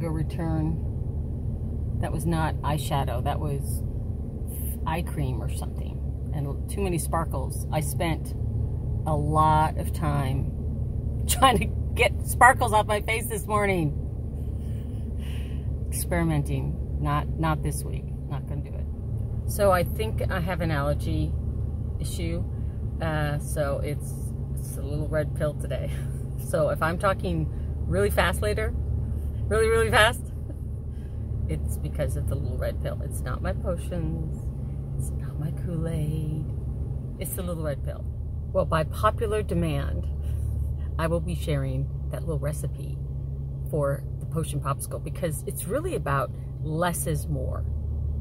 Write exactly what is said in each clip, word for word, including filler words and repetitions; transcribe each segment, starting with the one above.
go return. That was not eyeshadow. That was eye cream or something. And too many sparkles. I spent a lot of time trying to get sparkles off my face this morning. Experimenting. Not, not this week. Not going to do it. So I think I have an allergy issue. Uh, so it's, it's a little red pill today. So if I'm talking really fast later, really, really fast, it's because of the little red pill. It's not my potions. It's not my Kool-Aid. It's the little red pill. Well, by popular demand, I will be sharing that little recipe for the potion popsicle because it's really about less is more.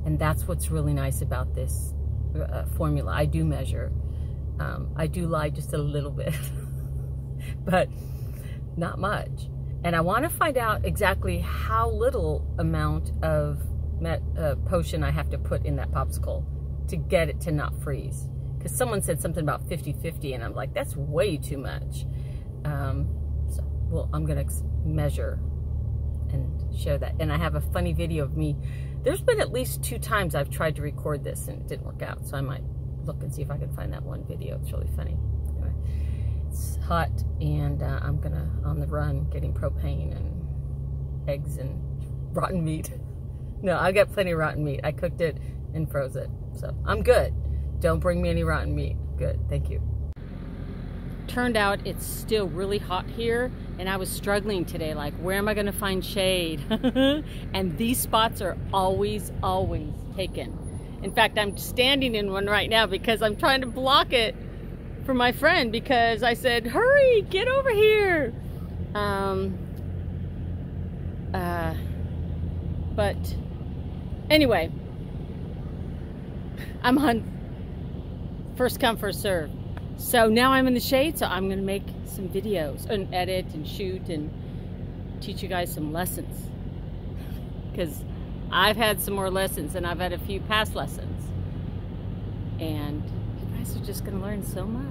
And that's what's really nice about this uh, formula. I do measure. Um, I do lie just a little bit, but not much. And I want to find out exactly how little amount of met, uh, potion I have to put in that popsicle to get it to not freeze. Because someone said something about fifty fifty, and I'm like, that's way too much. Um, so, well, I'm going to measure and share that. And I have a funny video of me. There's been at least two times I've tried to record this, and it didn't work out. So I might look and see if I can find that one video. It's really funny. Anyway, it's hot, and uh, I'm going to, on the run, getting propane and eggs and rotten meat. No, I got plenty of rotten meat. I cooked it and froze it. So I'm good. Don't bring me any rotten meat. Good, thank you. Turned out it's still really hot here, and I was struggling today, like, where am I gonna find shade? And these spots are always, always taken. In fact, I'm standing in one right now because I'm trying to block it for my friend because I said, hurry, get over here. Um, uh, but anyway, I'm on first come, first serve. So now I'm in the shade, so I'm gonna make some videos and edit and shoot and teach you guys some lessons. Because I've had some more lessons, and I've had a few past lessons. And you guys are just gonna learn so much.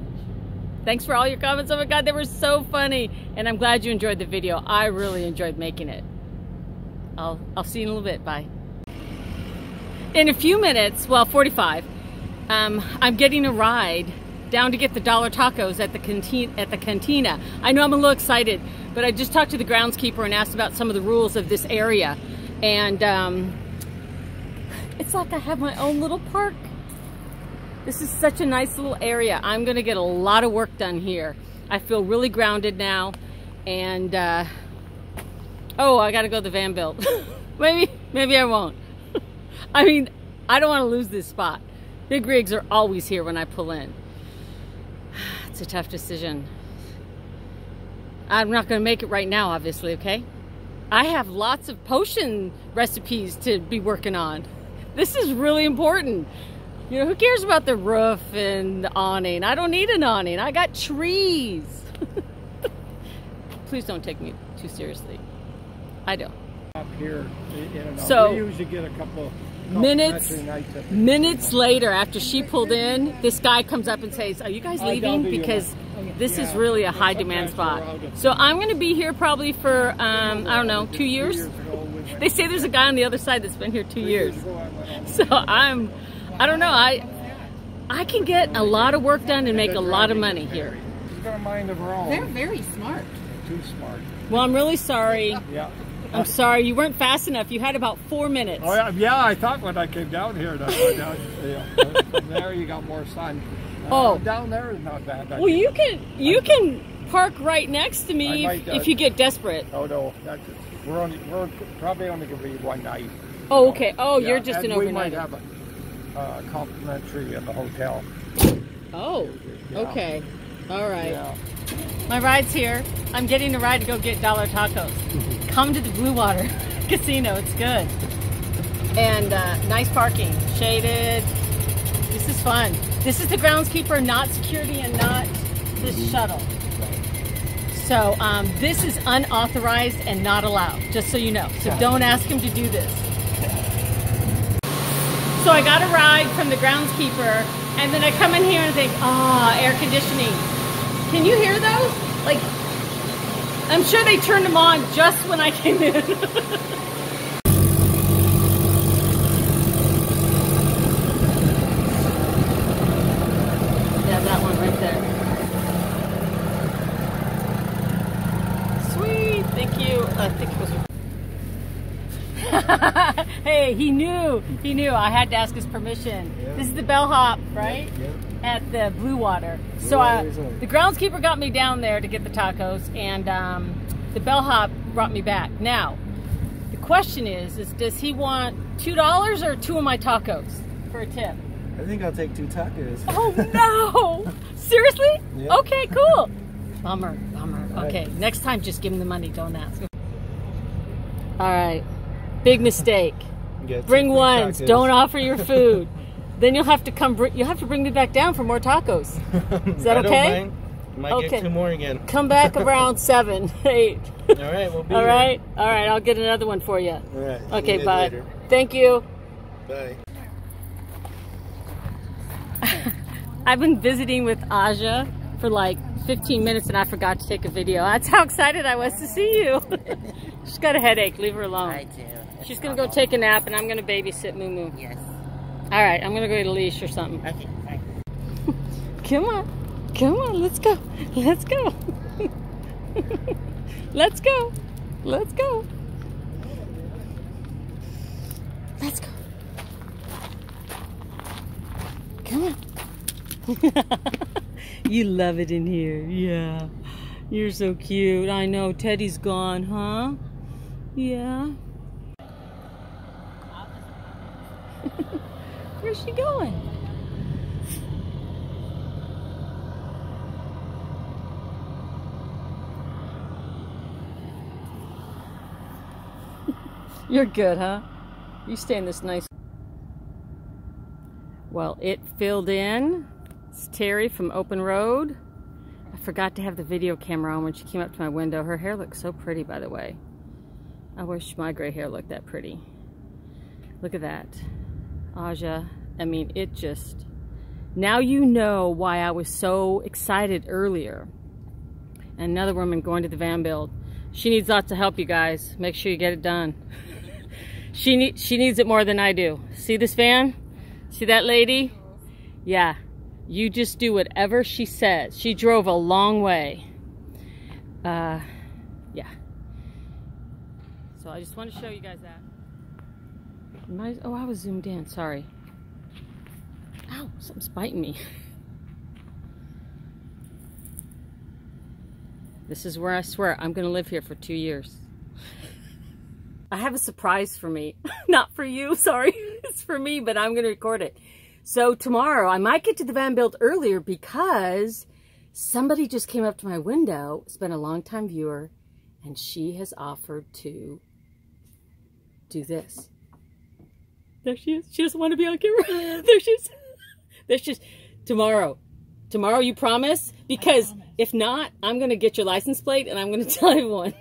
Thanks for all your comments. Oh my God, they were so funny. And I'm glad you enjoyed the video. I really enjoyed making it. I'll, I'll see you in a little bit, bye. In a few minutes, well, forty-five, Um, I'm getting a ride down to get the dollar tacos at the canteen at the cantina. I know I'm a little excited, but I just talked to the groundskeeper and asked about some of the rules of this area, and um, it's like I have my own little park. This is such a nice little area. I'm gonna get a lot of work done here. I feel really grounded now, and uh, oh, I gotta go to the Vanbilt. maybe, maybe I won't. I mean, I don't want to lose this spot. Big rigs are always here when I pull in. It's a tough decision. I'm not gonna make it right now, obviously, okay? I have lots of potion recipes to be working on. This is really important. You know, who cares about the roof and the awning? I don't need an awning, I got trees. Please don't take me too seriously. I don't. Up here, you know, so, we usually get a couple Minutes, minutes later, after she pulled in, this guy comes up and says, are you guys leaving? Because this is really a high demand spot. So I'm going to be here probably for, um, I don't know, two years. They say there's a guy on the other side that's been here two years. So I'm, I don't know, I I can get a lot of work done and make a lot of money here. They're very smart. Too smart. Well, I'm really sorry. Yeah. I'm sorry, you weren't fast enough. You had about four minutes. Oh, yeah, yeah, I thought when I came down here. That, yeah, from there you got more sun. Uh, oh. Down there is not bad. I well, think. you can you can park right next to me might, uh, if you get desperate. Oh, no. That's, we're, only, we're probably only going to be one night. Oh, know? okay. Oh, yeah. You're just and an overnighter. We might have a uh, complimentary at the hotel. Oh, yeah. Okay. All right. Yeah. My ride's here. I'm getting a ride to go get dollar tacos. Come to the Bluewater Casino. It's good. And uh, nice parking. Shaded. This is fun. This is the groundskeeper, not security, and not this shuttle. So um, this is unauthorized and not allowed, just so you know. So don't ask him to do this. So I got a ride from the groundskeeper, and then I come in here and think, ah, oh, air conditioning. Can you hear those? Like, I'm sure they turned them on just when I came in. Yeah, that one right there. Sweet, thank you. I think it was. Hey, he knew. He knew. I had to ask his permission. Yeah. This is the bellhop, right? Yeah. Yeah. At the Bluewater. Blue so I, the groundskeeper got me down there to get the tacos, and um, the bellhop brought me back. Now, the question is, is does he want two dollars or two of my tacos for a tip? I think I'll take two tacos. Oh, no! Seriously? Yep. Okay, cool. Bummer, bummer. All okay, right. Next time just give him the money, don't ask. All right, big mistake. Bring ones, tacos. Don't offer your food. Then you'll have to come. You'll have to bring me back down for more tacos. Is that I okay? Don't mind. I might okay. Get two more again. Come back around seven, eight. All right, we'll be All right, here. all right. I'll get another one for you. All right. Okay, bye. Later. Thank you. Bye. I've been visiting with Aja for like fifteen minutes, and I forgot to take a video. That's how excited I was to see you. She's got a headache. Leave her alone. I do. It's She's gonna go awful. take a nap, and I'm gonna babysit Moo Moo. Yes. All right, I'm gonna go get a leash or something. Okay, bye. Come on, come on, let's go, let's go. Let's go, let's go. Let's go. Come on. You love it in here, yeah. You're so cute, I know, Teddy's gone, huh? Yeah. Where's she going? You're good, huh? You stay in this nice... Well, it filled in. It's Terry from Open Road. I forgot to have the video camera on when she came up to my window. Her hair looks so pretty, by the way. I wish my gray hair looked that pretty. Look at that. Aja, I mean, it just, now you know why I was so excited earlier. And another woman going to the van build. She needs lots of help, you guys. Make sure you get it done. she, need, she needs it more than I do. See this van? See that lady? Yeah, you just do whatever she says. She drove a long way. Uh, yeah. So I just want to show you guys that. Oh, I was zoomed in, sorry. Ow, something's biting me. This is where I swear I'm gonna live here for two years. I have a surprise for me. Not for you, sorry. It's for me, but I'm gonna record it. So tomorrow, I might get to the van build earlier because somebody just came up to my window, it's been a long-time viewer, and she has offered to do this. There she is. She doesn't want to be on camera. There she is. There she is. Tomorrow. Tomorrow, you promise? Because promise. If not, I'm going to get your license plate and I'm going to tell everyone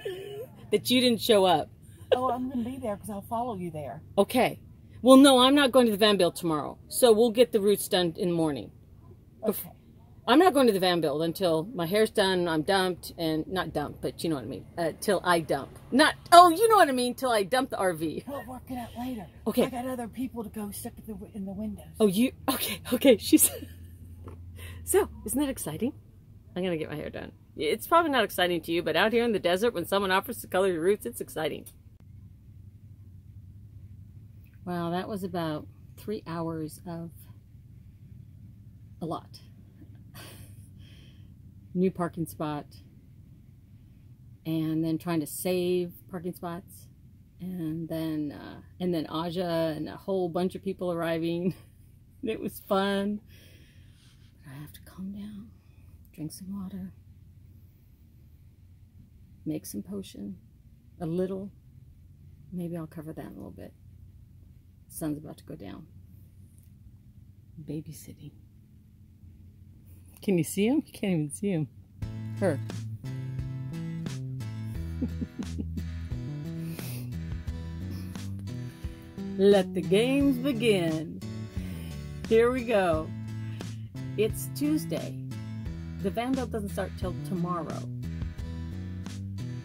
that you didn't show up. Oh, I'm going to be there because I'll follow you there. Okay. Well, no, I'm not going to the van build tomorrow. So we'll get the roots done in the morning. Okay. I'm not going to the van build until my hair's done, I'm dumped, and not dumped, but you know what I mean, uh, till I dump. Not, oh, you know what I mean, till I dump the R V. We'll work it out later. Okay. I got other people to go stick in the, in the windows. Oh, you, okay, okay, she's, so, isn't that exciting? I'm going to get my hair done. It's probably not exciting to you, but out here in the desert, when someone offers to color your roots, it's exciting. Wow, that was about three hours of a lot. New parking spot, and then trying to save parking spots, and then uh, and then Aja and a whole bunch of people arriving. It was fun. But I have to calm down, drink some water, make some potion, a little. Maybe I'll cover that in a little bit. The sun's about to go down. Babysitting. Can you see him? You can't even see him. Her. Let the games begin. Here we go. It's Tuesday. The van build doesn't start till tomorrow.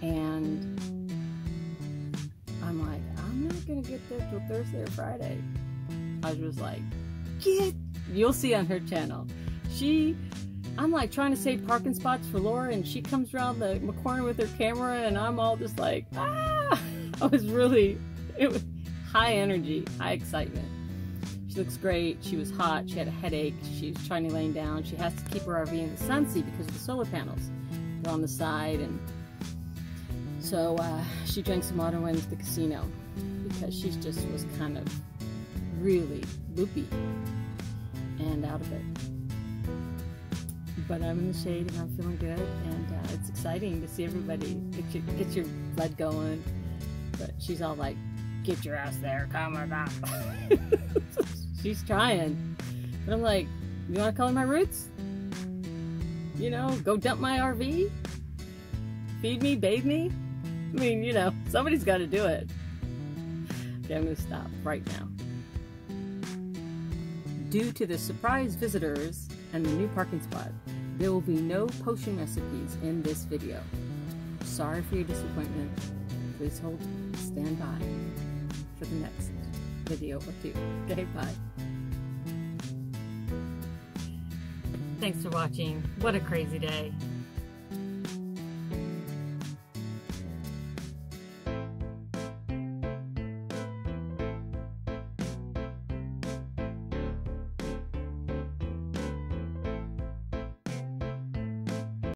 And I'm like, I'm not going to get there till Thursday or Friday. I was like, get, you'll see on her channel. She, I'm like trying to save parking spots for Laura, and she comes around the corner with her camera, and I'm all just like, ah! I was really, it was high energy, high excitement. She looks great. She was hot. She had a headache. She's trying to lay down. She has to keep her R V in the sunseat because of the solar panels. They're on the side, and so uh, she drank some water and went into the casino because she just was kind of really loopy and out of it. But I'm in the shade and I'm feeling good, and uh, it's exciting to see everybody get your, get your blood going. But she's all like, get your ass there, come on back. She's trying. But I'm like, you want to color my roots? You know, go dump my R V? Feed me, bathe me? I mean, you know, somebody's got to do it. Okay, I'm going to stop right now. Due to the surprise visitors and the new parking spot, there will be no potion recipes in this video. Sorry for your disappointment. Please hold, stand by for the next video or two. Okay, bye. Thanks for watching. What a crazy day.